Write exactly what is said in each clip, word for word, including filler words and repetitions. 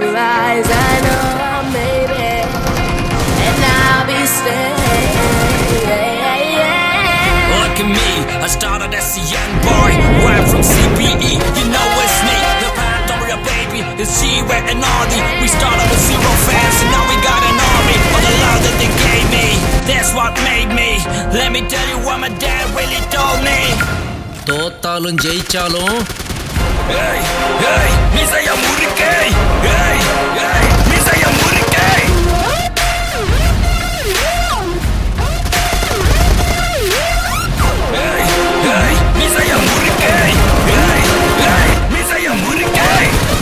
your eyes, I know I made it, and I'll be staying. Look at me, I started as a young boy, right from C B E, you know it's me. The path of your baby is zero and naughty. We started with zero fans, and now we got an army. For the love that they gave me, that's what made me. Let me tell you what my dad really told me. Totalun jay chalo. Hey, hey, Misa ya murikei. Hey, hey, Misa ya murikei. Hey, hey, Misa ya murikei. Hey, hey, Misa ya murikei.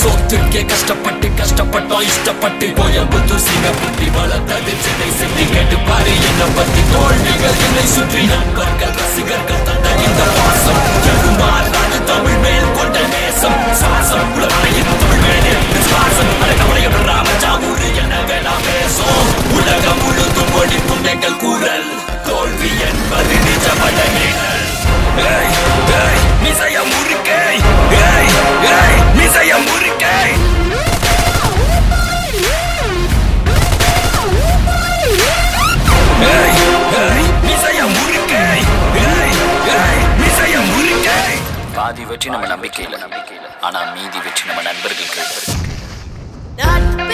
Sothukku kashtapattu kashtapattu ishtapattu Coimbatore Singapatti valathathu Chennai Sethi kettu paaru enna patti tholvigal ennai sutti nanbargal rasigargal thanna indha vaasam edumaaradu Tamil mel konda nesam saasam ulavaiyil Tamil mel vilasam arakavaliya ramachaguru enna vela pesum ulagam uludum olipum engal kural tholvi enbadu nijamana neenal. Hey, hey, Misaya Murikai. Hey, hey, Misaya Murikai. Hey, hey, Misaya Murikai. Hey, hey, Misaya Murikai. Paadi vetti namm nambikila, ana meedi vetti namm nanbargal.